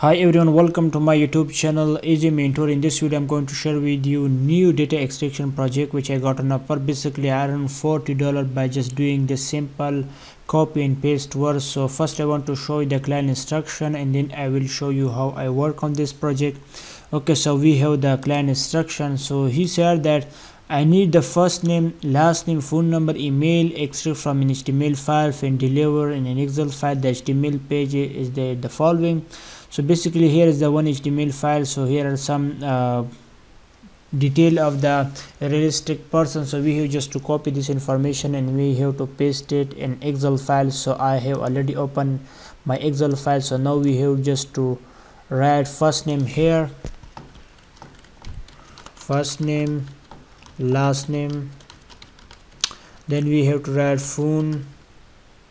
Hi everyone, welcome to my YouTube channel Easy Mentor. In this video I'm going to share with you new data extraction project which I got on Upwork. Basically I earned $40 by just doing the simple copy and paste work. So first I want to show you the client instruction and then I will show you how I work on this project. Okay, so we have the client instruction. So he said that I need the first name, last name, phone number, email, extract from an HTML file, and deliver in an Excel file. The HTML page is the following. So basically here is the one HTML file. So here are some detail of the realistic person. So we have just to copy this information and we have to paste it in Excel file. So I have already opened my Excel file. So now we have just to write first name here, first name, last name, then we have to write phone,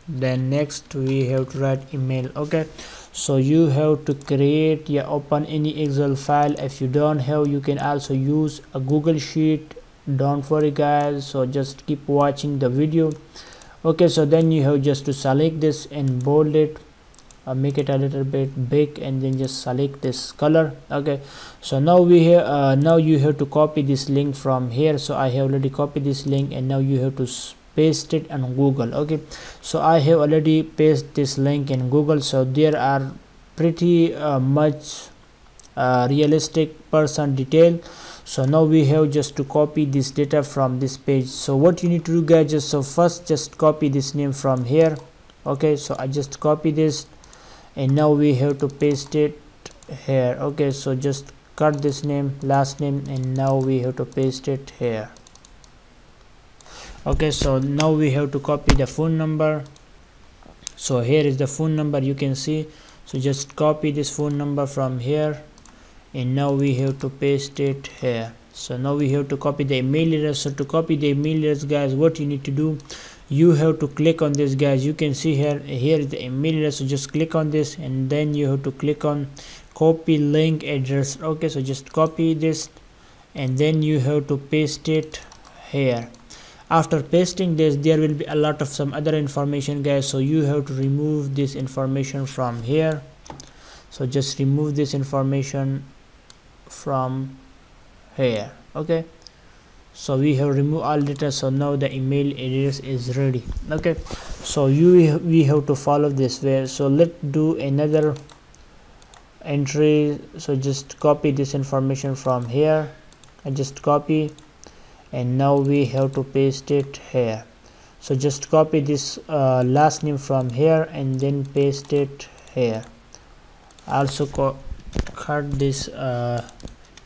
then next we have to write email. Okay, so you have to create or open any Excel file. If you don't have, you can also use a Google sheet. Don't worry guys, so just keep watching the video. Okay, so then you have just to select this and bold it, make it a little bit big, and then just select this color. Okay, so now we have now you have to copy this link from here. So I have already copied this link and now you have to paste it on Google. Okay, so I have already pasted this link in Google. So there are pretty much realistic person detail. So now we have just to copy this data from this page. So what you need to do guys, first copy this name from here. Okay, so I just copy this and now we have to paste it here. Okay, so just cut this name, last name, and now we have to paste it here. Okay, so now we have to copy the phone number. So here is the phone number, you can see. So just copy this phone number from here and now we have to paste it here. So now we have to copy the email address. So to copy the email address guys, what you need to do, you have to click on this guys. You can see here is the email address. So just click on this and then you have to click on copy link address. Okay, so just copy this and then you have to paste it here. After pasting this, there will be a lot of some other information guys. So you have to remove this information from here. So just remove this information from here. Okay, so we have removed all data. So now the email address is ready. Okay, so we have to follow this way. So let's do another entry. So just copy this information from here and just copy, and now we have to paste it here. So just copy this last name from here and then paste it here. Also cut this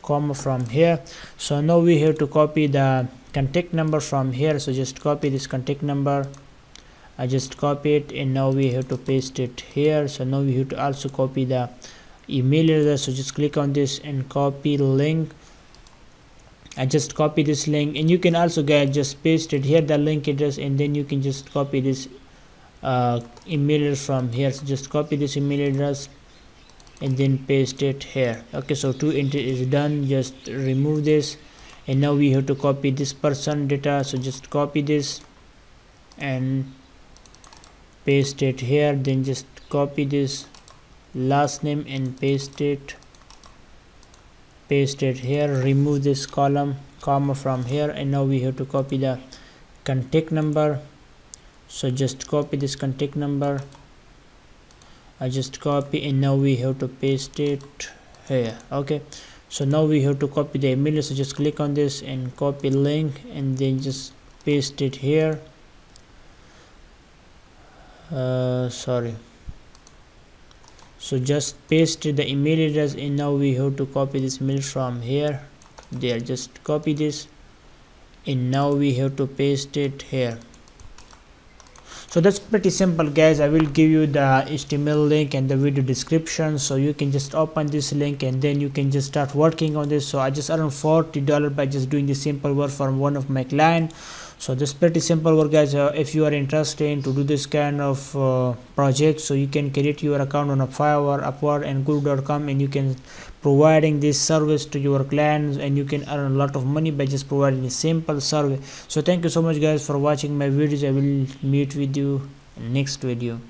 comma from here. So now we have to copy the contact number from here. So just copy this contact number, I just copy it, and now we have to paste it here. So now we have to also copy the email address. So just click on this and copy link, I just copy this link, and you can also get just paste it here, the link address, and then you can just copy this email address from here. So just copy this email address and then paste it here. Okay, so two entry is done. Just remove this and now we have to copy this person data. So just copy this and paste it here, then just copy this last name and paste it here. Remove this comma from here, and now we have to copy the contact number. So just copy this contact number, I just copy, and now we have to paste it here. Okay, so now we have to copy the email. So just click on this and copy link and then just paste it here. So just paste the email address and now we have to copy this email from here there. Just copy this and now we have to paste it here. So that's pretty simple guys. I will give you the HTML link and the video description, so you can just open this link and then you can just start working on this. So I just earned $40 by just doing the simple work from one of my clients. So that's pretty simple work guys. If you are interested in to do this kind of project, so you can create your account on a Fiverr, Upwork, and Google.com, and you can providing this service to your clients, and you can earn a lot of money by just providing a simple service. So thank you so much guys for watching my videos. I will meet with you next video.